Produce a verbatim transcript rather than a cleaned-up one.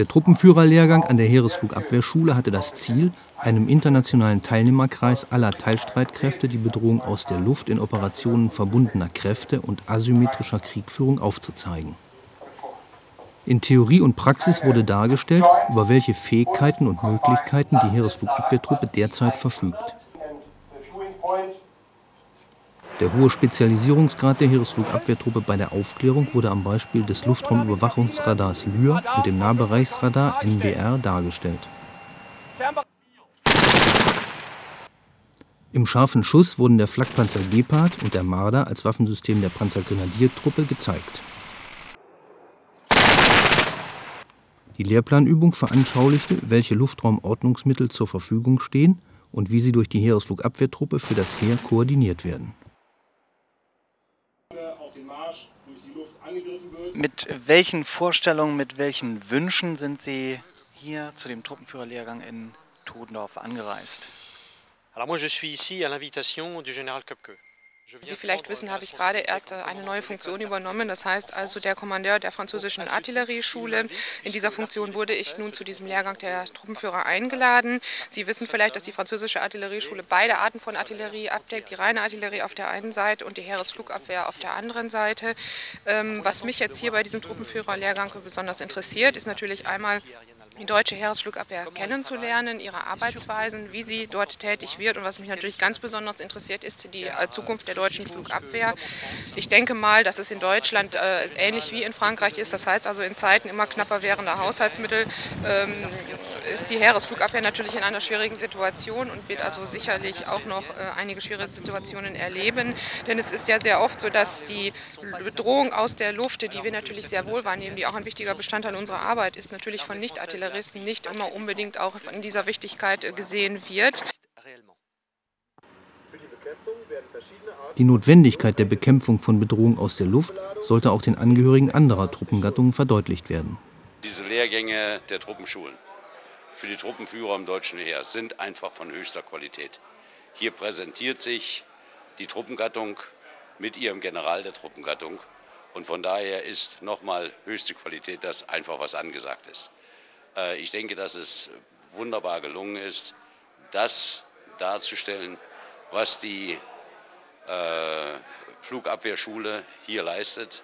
Der Truppenführerlehrgang an der Heeresflugabwehrschule hatte das Ziel, einem internationalen Teilnehmerkreis aller Teilstreitkräfte die Bedrohung aus der Luft in Operationen verbundener Kräfte und asymmetrischer Kriegführung aufzuzeigen. In Theorie und Praxis wurde dargestellt, über welche Fähigkeiten und Möglichkeiten die Heeresflugabwehrtruppe derzeit verfügt. Der hohe Spezialisierungsgrad der Heeresflugabwehrtruppe bei der Aufklärung wurde am Beispiel des Luftraumüberwachungsradars Lühr und dem Nahbereichsradar N B R dargestellt. Im scharfen Schuss wurden der Flakpanzer Gepard und der Marder als Waffensystem der Panzergrenadiertruppe gezeigt. Die Lehrplanübung veranschaulichte, welche Luftraumordnungsmittel zur Verfügung stehen und wie sie durch die Heeresflugabwehrtruppe für das Heer koordiniert werden. Mit welchen Vorstellungen, mit welchen Wünschen sind Sie hier zu dem Truppenführerlehrgang in Todendorf angereist? Wie Sie vielleicht wissen, habe ich gerade erst eine neue Funktion übernommen, das heißt also der Kommandeur der französischen Artillerieschule. In dieser Funktion wurde ich nun zu diesem Lehrgang der Truppenführer eingeladen. Sie wissen vielleicht, dass die französische Artillerieschule beide Arten von Artillerie abdeckt, die reine Artillerie auf der einen Seite und die Heeresflugabwehr auf der anderen Seite. Was mich jetzt hier bei diesem Truppenführerlehrgang besonders interessiert, ist natürlich einmal die deutsche Heeresflugabwehr kennenzulernen, ihre Arbeitsweisen, wie sie dort tätig wird. Und was mich natürlich ganz besonders interessiert, ist die Zukunft der deutschen Flugabwehr. Ich denke mal, dass es in Deutschland äh, ähnlich wie in Frankreich ist. Das heißt also, in Zeiten immer knapper werdender Haushaltsmittel ähm, ist die Heeresflugabwehr natürlich in einer schwierigen Situation und wird also sicherlich auch noch äh, einige schwierige Situationen erleben. Denn es ist ja sehr oft so, dass die Bedrohung aus der Luft, die wir natürlich sehr wohl wahrnehmen, die auch ein wichtiger Bestandteil unserer Arbeit ist, natürlich von Nicht-Artillerie nicht immer unbedingt auch in dieser Wichtigkeit gesehen wird. Die Notwendigkeit der Bekämpfung von Bedrohung aus der Luft sollte auch den Angehörigen anderer Truppengattungen verdeutlicht werden. Diese Lehrgänge der Truppenschulen für die Truppenführer im deutschen Heer sind einfach von höchster Qualität. Hier präsentiert sich die Truppengattung mit ihrem General der Truppengattung und von daher ist nochmal höchste Qualität das einfach, was angesagt ist. Ich denke, dass es wunderbar gelungen ist, das darzustellen, was die äh, Flugabwehrschule hier leistet.